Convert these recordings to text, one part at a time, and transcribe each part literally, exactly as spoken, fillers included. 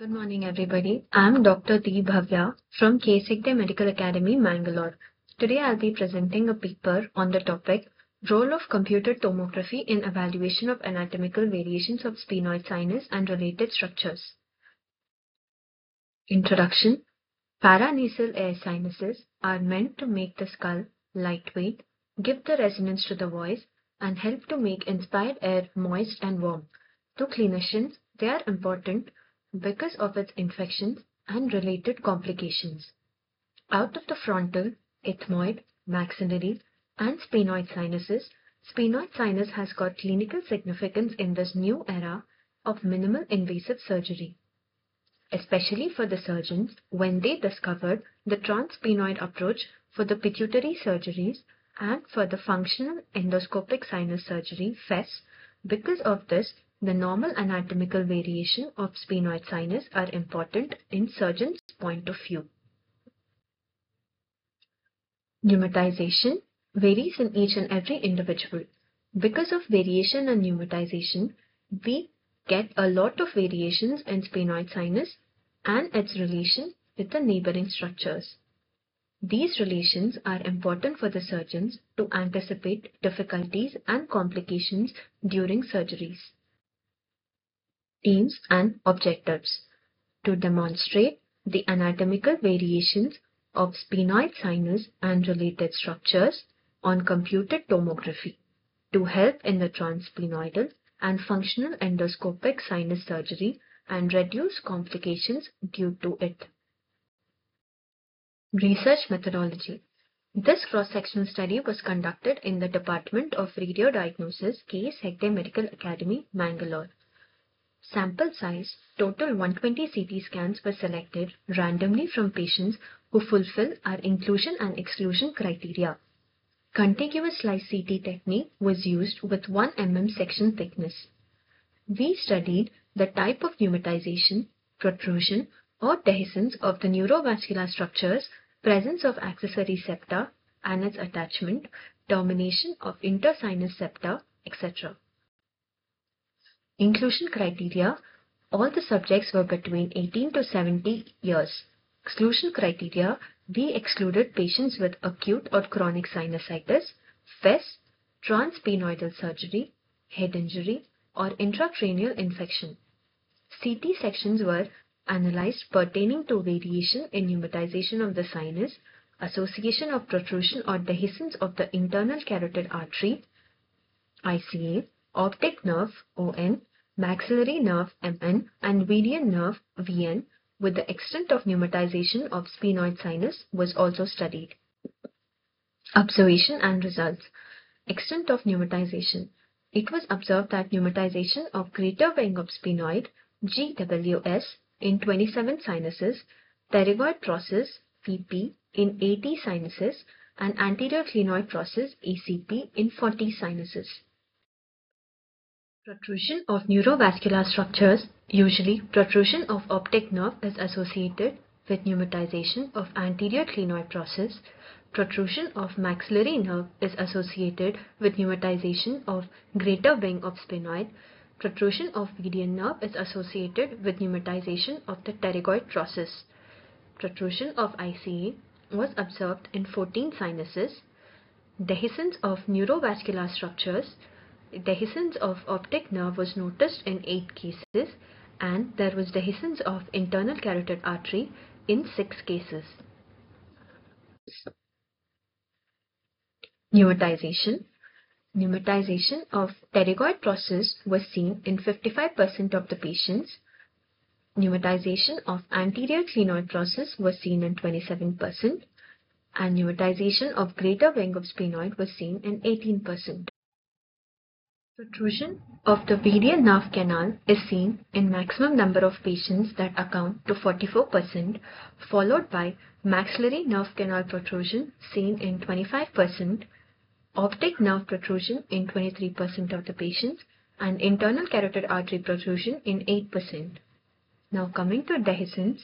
Good morning, everybody. I'm Doctor D Bhavya from K S. Hegde Medical Academy, Mangalore. Today I'll be presenting a paper on the topic Role of Computed Tomography in Evaluation of Anatomical Variations of Sphenoid Sinus and Related Structures. Introduction. Paranasal air sinuses are meant to make the skull lightweight, give the resonance to the voice, and help to make inspired air moist and warm. To clinicians, they are important because of its infections and related complications. Out of the frontal, ethmoid, maxillary, and sphenoid sinuses, sphenoid sinus has got clinical significance in this new era of minimal invasive surgery, especially for the surgeons when they discovered the transsphenoid approach for the pituitary surgeries and for the functional endoscopic sinus surgery, F E S. Because of this, the normal anatomical variation of sphenoid sinus are important in surgeon's point of view. Pneumatization varies in each and every individual. Because of variation and pneumatization, we get a lot of variations in sphenoid sinus and its relation with the neighboring structures. These relations are important for the surgeons to anticipate difficulties and complications during surgeries. Aims and objectives: to demonstrate the anatomical variations of sphenoid sinus and related structures on computed tomography, to help in the transsphenoidal and functional endoscopic sinus surgery and reduce complications due to it. Research methodology. This cross-sectional study was conducted in the Department of Radiodiagnosis, K S. Hegde Medical Academy, Mangalore. Sample size, total one hundred twenty C T scans were selected randomly from patients who fulfill our inclusion and exclusion criteria. Contiguous slice C T technique was used with one millimeter section thickness. We studied the type of pneumatization, protrusion or dehiscence of the neurovascular structures, presence of accessory septa and its attachment, termination of intersinus septa, et cetera. Inclusion criteria: all the subjects were between eighteen to seventy years. Exclusion criteria: we excluded patients with acute or chronic sinusitis, F E S, transsphenoidal surgery, head injury, or intracranial infection. C T sections were analyzed pertaining to variation in pneumatization of the sinus, association of protrusion or dehiscence of the internal carotid artery, I C A, optic nerve, O N, maxillary nerve, M N, and median nerve, V N, with the extent of pneumatization of sphenoid sinus was also studied. Observation and results. Extent of pneumatization. It was observed that pneumatization of greater wing of sphenoid, G W S, in twenty-seven sinuses, pterygoid process, P P, in eighty sinuses, and anterior clinoid process, A C P, in forty sinuses. Protrusion of neurovascular structures. Usually, protrusion of optic nerve is associated with pneumatization of anterior clinoid process. Protrusion of maxillary nerve is associated with pneumatization of greater wing of sphenoid. Protrusion of median nerve is associated with pneumatization of the pterygoid process. Protrusion of I C A was observed in fourteen sinuses. Dehiscence of neurovascular structures. Dehiscence of optic nerve was noticed in eight cases, and there was dehiscence of internal carotid artery in six cases. Pneumatization. Pneumatization of pterygoid process was seen in fifty-five percent of the patients. Pneumatization of anterior clinoid process was seen in twenty-seven percent, and pneumatization of greater wing of sphenoid was seen in eighteen percent. Protrusion of the median nerve canal is seen in maximum number of patients that account to forty-four percent, followed by maxillary nerve canal protrusion seen in twenty-five percent, optic nerve protrusion in twenty-three percent of the patients, and internal carotid artery protrusion in eight percent. Now coming to dehiscence.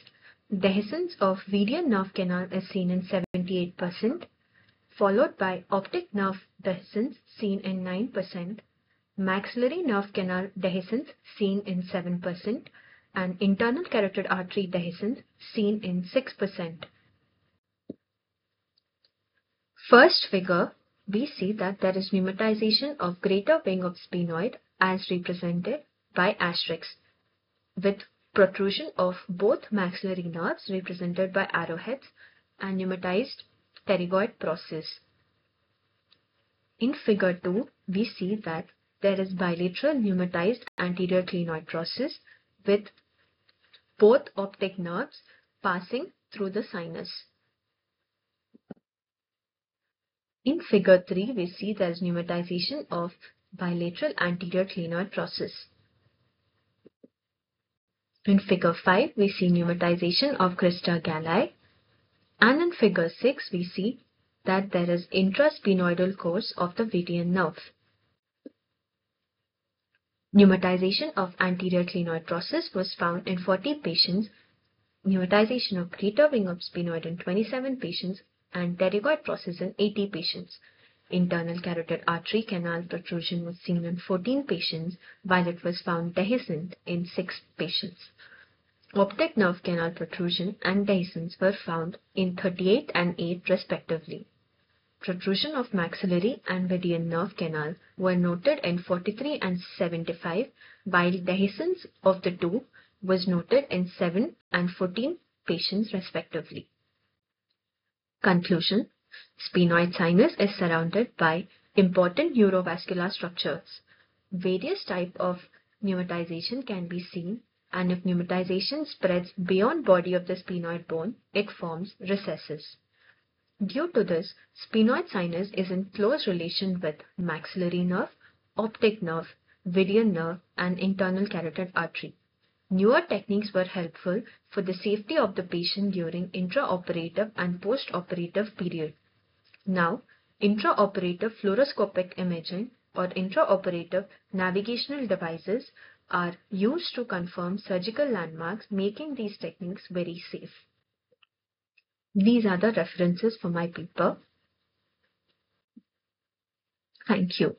Dehiscence of median nerve canal is seen in seventy-eight percent, followed by optic nerve dehiscence seen in nine percent, maxillary nerve canal dehiscence seen in seven percent, and internal carotid artery dehiscence seen in six percent. First figure, we see that there is pneumatization of greater wing of sphenoid as represented by asterisks, with protrusion of both maxillary nerves represented by arrowheads and pneumatized pterygoid process. In figure two, we see that there is bilateral pneumatized anterior clinoid process with both optic nerves passing through the sinus. In figure three, we see there is pneumatization of bilateral anterior clinoid process. In figure five, we see pneumatization of crista galli, and in figure six, we see that there is intraspinoidal course of the V T N nerve. Pneumatization of anterior clinoid process was found in forty patients, pneumatization of greater wing of sphenoid in twenty-seven patients, and pterygoid process in eighty patients. Internal carotid artery canal protrusion was seen in fourteen patients, while it was found dehiscent in six patients. Optic nerve canal protrusion and dehiscence were found in thirty-eight and eight respectively. Protrusion of maxillary and median nerve canal were noted in forty-three and seventy-five, while dehiscence of the two was noted in seven and fourteen patients respectively. Conclusion: Sphenoid sinus is surrounded by important neurovascular structures. Various types of pneumatization can be seen, and if pneumatization spreads beyond body of the sphenoid bone, it forms recesses. Due to this, sphenoid sinus is in close relation with maxillary nerve, optic nerve, viridian nerve, and internal carotid artery. Newer techniques were helpful for the safety of the patient during intraoperative and postoperative period. Now, intraoperative fluoroscopic imaging or intraoperative navigational devices are used to confirm surgical landmarks, making these techniques very safe. These are the references for my paper. Thank you.